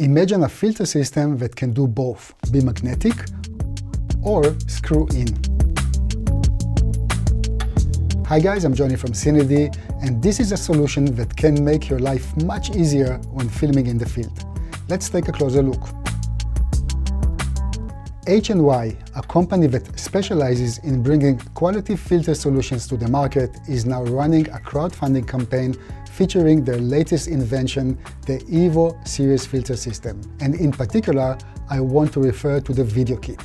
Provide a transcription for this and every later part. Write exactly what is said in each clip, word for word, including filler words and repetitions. Imagine a filter system that can do both, be magnetic or screw in. Hi guys, I'm Johnny from CineD, and this is a solution that can make your life much easier when filming in the field. Let's take a closer look. H and Y, a company that specializes in bringing quality filter solutions to the market, is now running a crowdfunding campaign featuring their latest invention, the EVO series filter system. And in particular, I want to refer to the video kit.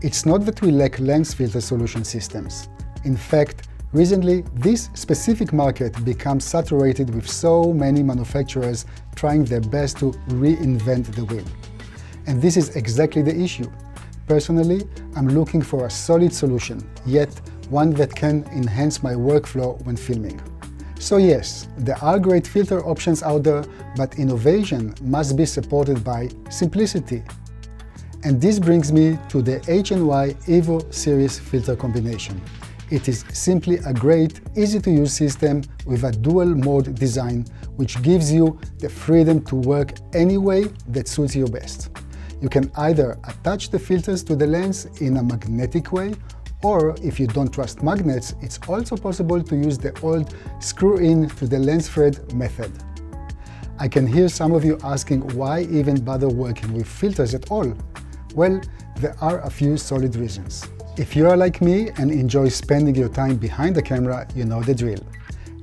It's not that we lack lens filter solution systems. In fact, recently, this specific market becomes saturated with so many manufacturers trying their best to reinvent the wheel. And this is exactly the issue. Personally, I'm looking for a solid solution, yet one that can enhance my workflow when filming. So yes, there are great filter options out there, but innovation must be supported by simplicity. And this brings me to the H and Y EVO series filter combination. It is simply a great, easy-to-use system with a dual-mode design, which gives you the freedom to work any way that suits you best. You can either attach the filters to the lens in a magnetic way, or if you don't trust magnets, it's also possible to use the old screw-in to the lens thread method. I can hear some of you asking why even bother working with filters at all. Well, there are a few solid reasons. If you are like me and enjoy spending your time behind the camera, you know the drill.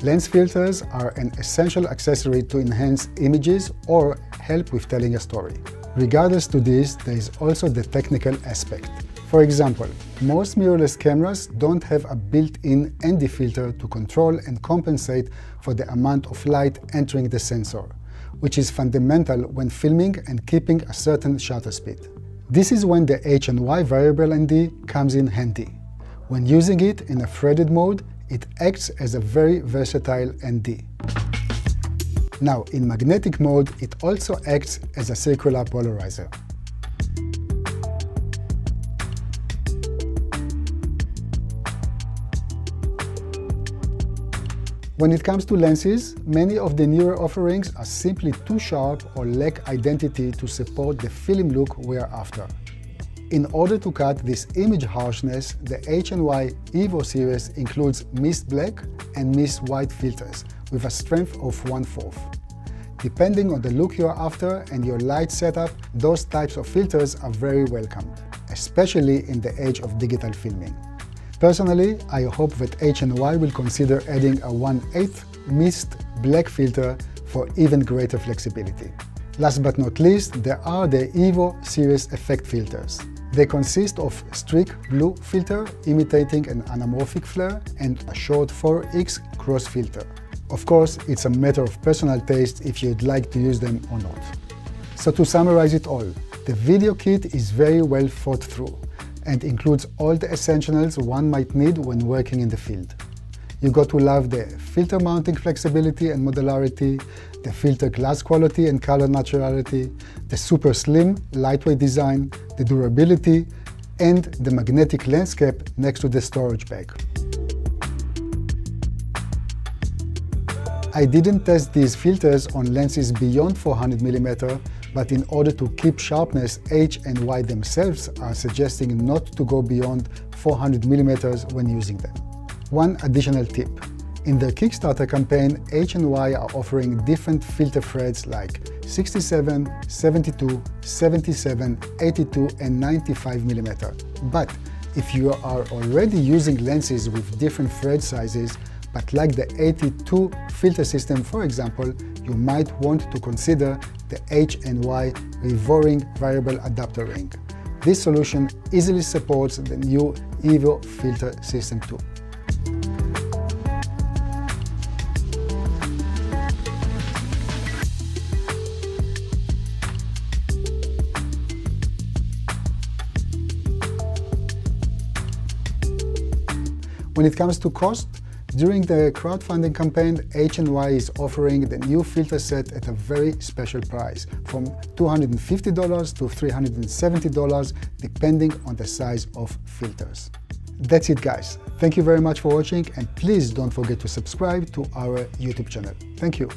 Lens filters are an essential accessory to enhance images or help with telling a story. Regardless to this, there is also the technical aspect. For example, most mirrorless cameras don't have a built-in N D filter to control and compensate for the amount of light entering the sensor, which is fundamental when filming and keeping a certain shutter speed. This is when the H and Y variable N D comes in handy. When using it in a threaded mode, it acts as a very versatile N D. Now, in magnetic mode, it also acts as a circular polarizer. When it comes to lenses, many of the newer offerings are simply too sharp or lack identity to support the film look we are after. In order to cut this image harshness, the H and Y EVO series includes mist black and mist white filters, with a strength of one-fourth. Depending on the look you are after and your light setup, those types of filters are very welcomed, especially in the age of digital filming. Personally, I hope that H and Y will consider adding a one-eighth mist black filter for even greater flexibility. Last but not least, there are the EVO series effect filters. They consist of streak blue filter imitating an anamorphic flare and a short four X cross filter. Of course, it's a matter of personal taste if you'd like to use them or not. So to summarize it all, the video kit is very well thought through and includes all the essentials one might need when working in the field. You got to love the filter mounting flexibility and modularity, the filter glass quality and color naturality, the super slim, lightweight design, the durability, and the magnetic lens cap next to the storage bag. I didn't test these filters on lenses beyond four hundred millimeters, but in order to keep sharpness, H and Y themselves are suggesting not to go beyond four hundred millimeters when using them. One additional tip. In their Kickstarter campaign, H and Y are offering different filter threads like sixty-seven, seventy-two, seventy-seven, eighty-two and ninety-five millimeters. But if you are already using lenses with different thread sizes, but like the eighty-two filter system, for example, you might want to consider the H and Y Revoring variable adapter ring. This solution easily supports the new EVO filter system too. When it comes to cost, during the crowdfunding campaign, H and Y is offering the new filter set at a very special price, from two hundred fifty dollars to three hundred seventy dollars, depending on the size of filters. That's it, guys. Thank you very much for watching, and please don't forget to subscribe to our YouTube channel. Thank you.